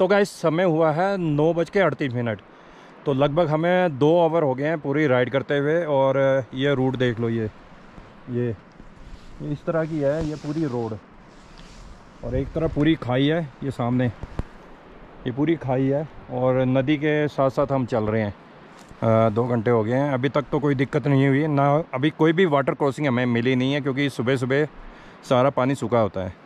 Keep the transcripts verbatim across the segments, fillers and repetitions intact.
तो गाइस समय हुआ है नौ बज के अड़तीस मिनट, तो लगभग हमें दो आवर हो गए हैं पूरी राइड करते हुए। और ये रूट देख लो, ये ये ये इस तरह की है ये पूरी रोड, और एक तरफ पूरी खाई है, ये सामने ये पूरी खाई है, और नदी के साथ साथ हम चल रहे हैं। आ, दो घंटे हो गए हैं, अभी तक तो कोई दिक्कत नहीं हुई ना, अभी कोई भी वाटर क्रॉसिंग हमें मिली नहीं है क्योंकि सुबह सुबह सारा पानी सूखा होता है।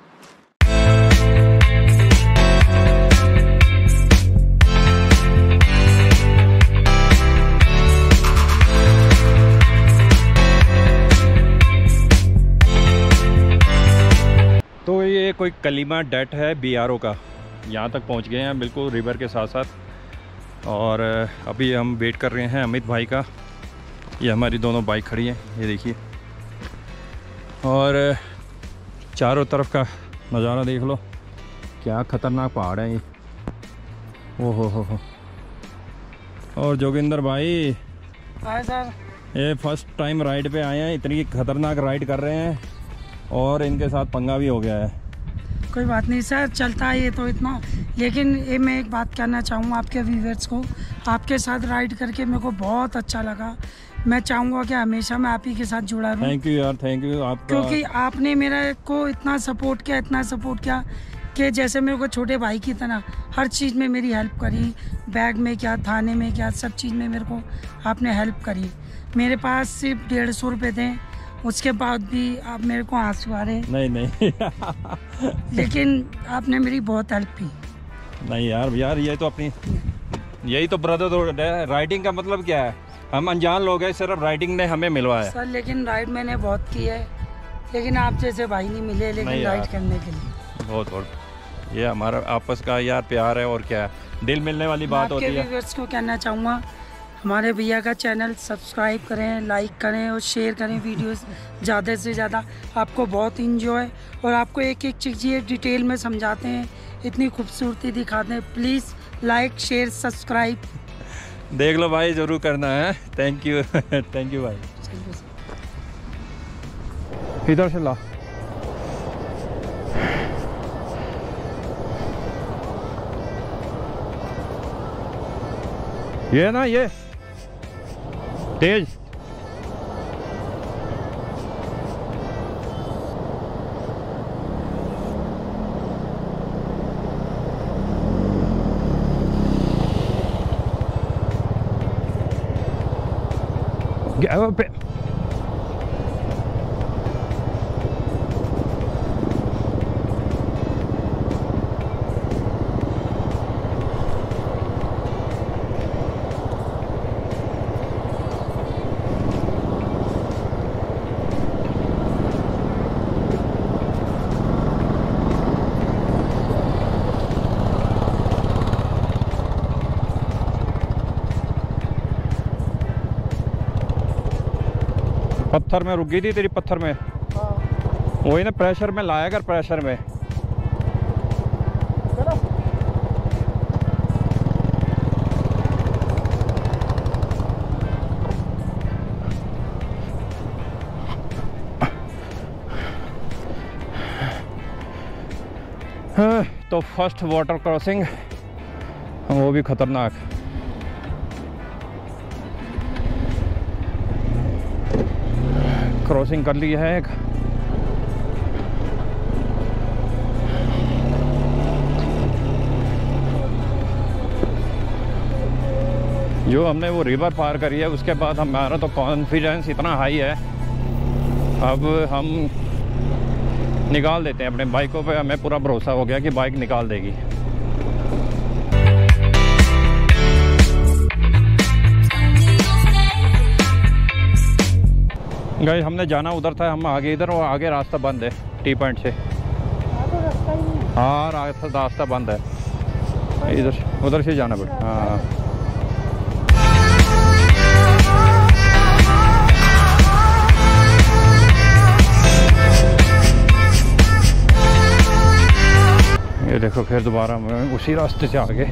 तो ये कोई कलीमा डेट है बीआरओ का, यहाँ तक पहुँच गए हैं बिल्कुल रिवर के साथ साथ। और अभी हम वेट कर रहे हैं अमित भाई का। ये हमारी दोनों बाइक खड़ी हैं, ये देखिए, और चारों तरफ का नज़ारा देख लो, क्या ख़तरनाक पहाड़ है ये। ओ हो हो हो। और जोगिंदर भाई हाय सर, ये फर्स्ट टाइम राइड पे आए हैं, इतनी ख़तरनाक राइड कर रहे हैं और इनके साथ पंगा भी हो गया है। कोई बात नहीं सर, चलता है ये तो इतना। लेकिन ये मैं एक बात कहना चाहूँगा आपके व्यूअर्स को, आपके साथ राइड करके मेरे को बहुत अच्छा लगा। मैं चाहूँगा कि हमेशा मैं आप ही के साथ जुड़ा रहूँ। थैंक यू यार, थैंक यू आप, क्योंकि आपने मेरे को इतना सपोर्ट किया, इतना सपोर्ट किया कि जैसे मेरे को छोटे भाई की तरह हर चीज़ में मेरी हेल्प करी, बैग में क्या, थाने में क्या, सब चीज़ में मेरे को आपने हेल्प करी। मेरे पास सिर्फ डेढ़ सौ रुपये थे, उसके बाद भी आप मेरे को आंसू आ रहे। नहीं नहीं लेकिन आपने मेरी बहुत हेल्प की। नहीं यार यार ये तो अपनी, यही तो ब्रदरहुड है। राइडिंग का मतलब क्या है, हम अनजान लोग हैं, सिर्फ राइडिंग ने हमें मिलवाया सर। लेकिन राइड मैंने बहुत की है, लेकिन आप जैसे भाई नहीं मिले, लेकिन राइड करने के लिए बहुत बहुत। ये हमारा आपस का यार प्यार है और क्या है, दिल मिलने वाली बात होती है। मैं आपके व्यूअर्स को कहना चाहूँगा हमारे भैया का चैनल सब्सक्राइब करें, लाइक करें और शेयर करें वीडियोस ज़्यादा से ज़्यादा। आपको बहुत इन्जॉय, और आपको एक एक चीज़ ये डिटेल में समझाते हैं, इतनी खूबसूरती दिखाते हैं। प्लीज़ लाइक शेयर सब्सक्राइब देख लो भाई, ज़रूर करना है। थैंक यू थैंक यू भाई। इधर से ला, ये ना ये तेज। Go up it. पत्थर में रुक गई थी तेरी, पत्थर में वही ना, प्रेशर में लाया कर, प्रेशर में। हाँ, तो फर्स्ट वाटर क्रॉसिंग, वो भी खतरनाक। क्रॉसिंग कर ली है एक, जो हमने वो रिवर पार करी है उसके बाद हमारा तो कॉन्फिडेंस इतना हाई है, अब हम निकाल देते हैं अपने बाइकों पे। हमें पूरा भरोसा हो गया कि बाइक निकाल देगी। गए हमने जाना उधर था, हम आगे इधर, और आगे रास्ता बंद है टी पॉइंट से। हाँ रास्ता रास्ता बंद है, इधर उधर से जाना पड़े। हाँ ये देखो, फिर दोबारा हम उसी रास्ते से आगे।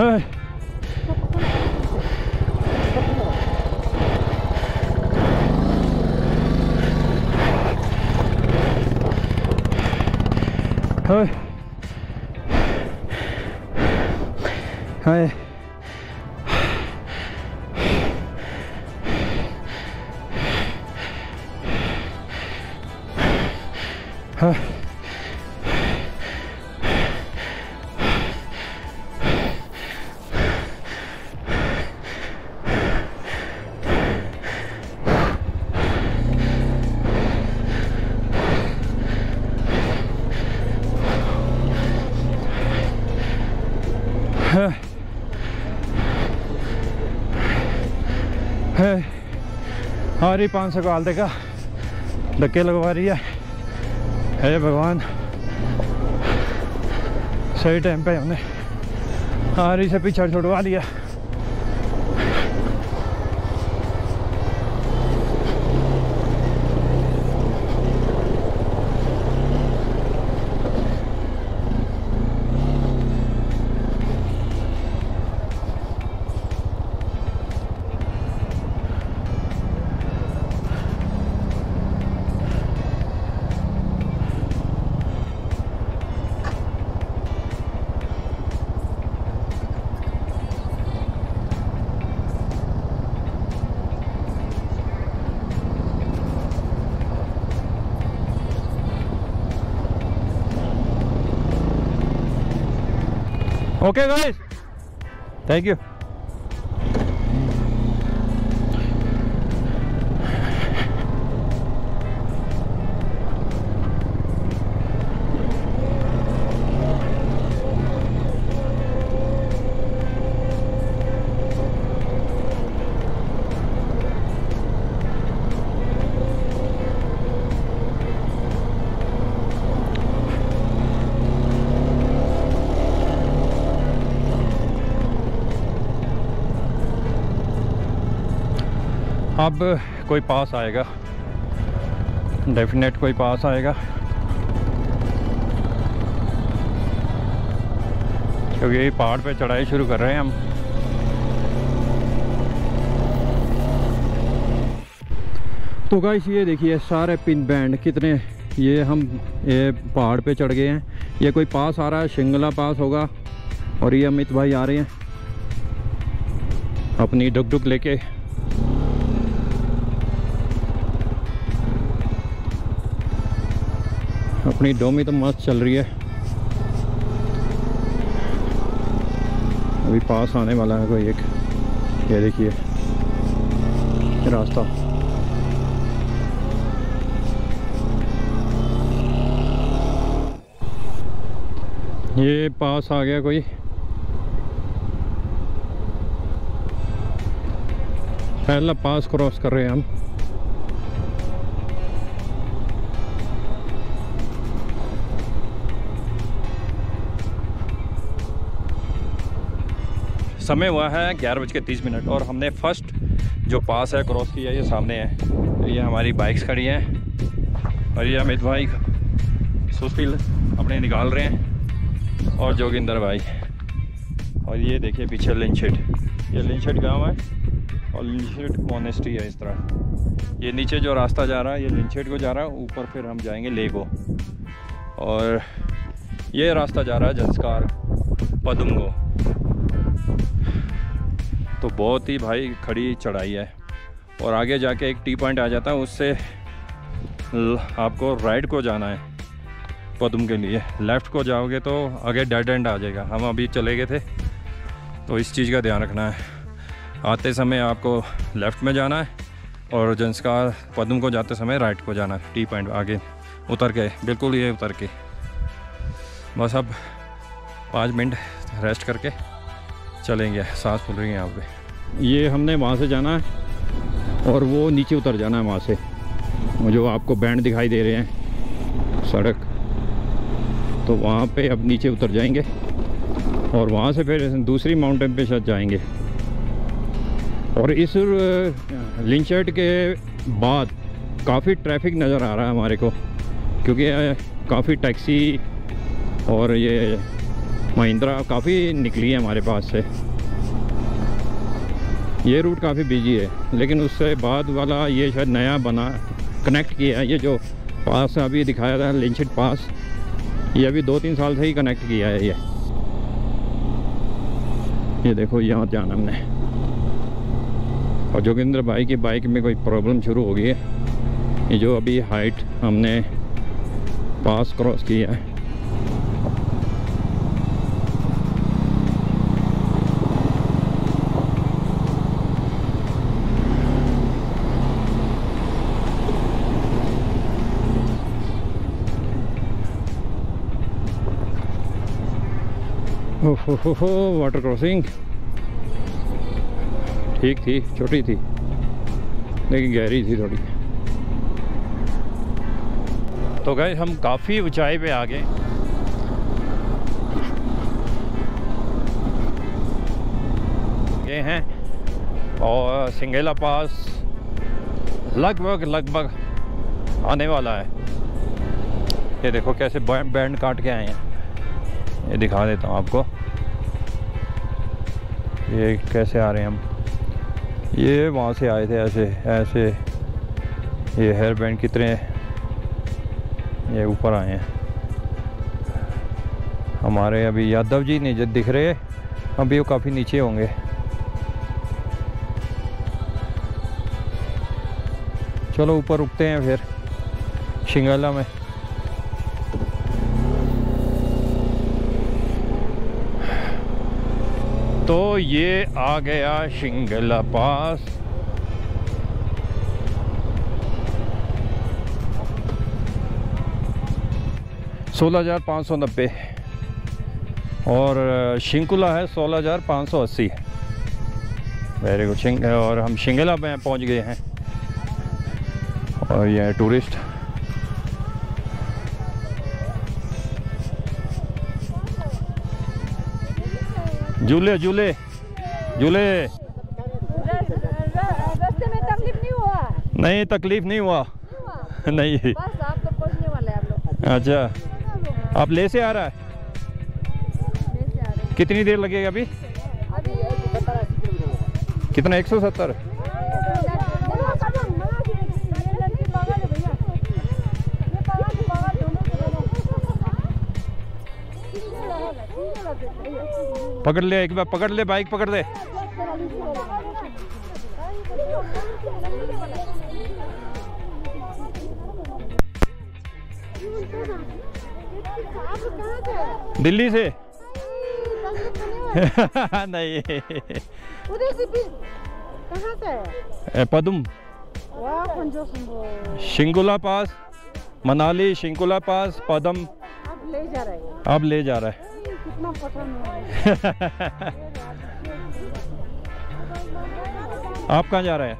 Hey. Hey. Hey. Huh. Huh. Hey. और ये पाँच सौ का आलते का धक्के लगवा रही है। अरे भगवान, सही टाइम पे हमने आरी से पीछा छुड़वा लिया। Okay guys, thank you. अब कोई पास आएगा, डेफिनेट कोई पास आएगा, क्योंकि ये पहाड़ पे चढ़ाई शुरू कर रहे हैं हम। तो गाइस ये देखिए सारे पिन बैंड कितने, ये हम ये पहाड़ पे चढ़ गए हैं। ये कोई पास आ रहा है, शिंगला पास होगा, और ये अमित भाई आ रहे हैं अपनी डुक डुक लेके। अपनी डोमी तो मस्त चल रही है, अभी पास आने वाला है कोई एक। ये देखिए रास्ता, ये पास आ गया कोई। पहला पास क्रॉस कर रहे हैं हम। समय हुआ है ग्यारह बज के तीस मिनट और हमने फर्स्ट जो पास है क्रॉस किया है। ये सामने है, ये हमारी बाइक्स खड़ी हैं और ये अमित भाई सुस्ती अपने निकाल रहे हैं और जोगिंदर भाई। और ये देखिए पीछे लिंगहेट, ये लिंगहेट गांव है और लिंगहेट मोनेस्ट्री है। इस तरह ये नीचे जो रास्ता जा रहा है ये लिंगहेट को जा रहा है, ऊपर फिर हम जाएंगे लेह को, और ये रास्ता जा रहा है ज़ंस्कार पदुम को। तो बहुत ही भाई खड़ी चढ़ाई है, और आगे जाके एक टी पॉइंट आ जाता है, उससे आपको राइट को जाना है पदुम के लिए। लेफ़्ट को जाओगे तो आगे डेड एंड आ जाएगा, हम अभी चले गए थे, तो इस चीज़ का ध्यान रखना है। आते समय आपको लेफ़्ट में जाना है और ज़ंस्कार पदुम को जाते समय राइट को जाना है, टी पॉइंट आगे उतर के, बिल्कुल ये उतर के। बस अब पाँच मिनट रेस्ट करके चलेंगे। सांस फूल रही है यहाँ पे। ये हमने वहाँ से जाना है और वो नीचे उतर जाना है वहाँ से, जो आपको बैंड दिखाई दे रहे हैं सड़क, तो वहाँ पे अब नीचे उतर जाएंगे और वहाँ से फिर दूसरी माउंटेन पे शायद जाएंगे। और इस लिंगहेट के बाद काफ़ी ट्रैफिक नज़र आ रहा है हमारे को, क्योंकि काफ़ी टैक्सी और ये महिंद्रा काफ़ी निकली है हमारे पास से। ये रूट काफ़ी बिजी है, लेकिन उससे बाद वाला ये शायद नया बना कनेक्ट किया है। ये जो पास अभी दिखाया था लिंघेट पास, ये अभी दो तीन साल से ही कनेक्ट किया है। ये ये देखो यहाँ जाना हमने, और जोगिंद्र भाई की बाइक में कोई प्रॉब्लम शुरू हो गई है। ये जो अभी हाइट हमने पास क्रॉस किया है, हो हो हो वाटर क्रॉसिंग ठीक थी, छोटी थी लेकिन गहरी थी थोड़ी। तो गए हम काफ़ी ऊंचाई पे आ गए। ये हैं और सिंगेला पास लगभग लगभग आने वाला है। ये देखो कैसे बैंड काट के आए हैं, ये दिखा देता हूँ आपको ये कैसे आ रहे हैं हम। ये वहाँ से आए थे ऐसे ऐसे, ये हेयर बैंड कितने ये ऊपर आए हैं हमारे। अभी यादव जी नहीं दिख रहे, अभी वो काफ़ी नीचे होंगे। चलो ऊपर रुकते हैं फिर शिंगला में। तो ये आ गया शिंगला पास। सोलह हज़ार पाँच सौ नब्बे और शिंकुला है सोलह हज़ार पाँच सौ अस्सी। वेरी गुड शिंग, और हम शिंगला में पहुंच गए हैं। और ये टूरिस्ट झूले झूले झूले, रास्ते में तकलीफ नहीं हुआ? नहीं तकलीफ नहीं हुआ, नहीं, नहीं। बस आप तो पहुंचने वाले हैं आप लोग। अच्छा आप ले से आ रहा है? कितनी देर लगेगा अभी? अभी कितना? एक सौ सत्तर। पकड़ ले एक बार, पकड़ ले बाइक, पकड़ ले। दिल्ली से? नहीं उधर से भी। कहाँ से? पदुम। शिंकुला पास, मनाली, शिंकुला पास, पदम। अब ले जा रहा है, अब ले जा रहा है। आप कहाँ जा रहे हैं?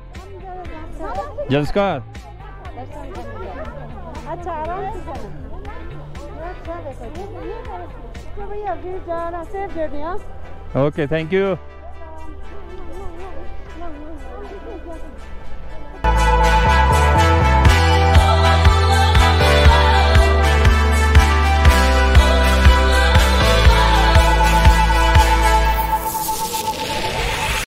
ज़ंस्कार। अच्छा आराम से जाना। Okay thank you.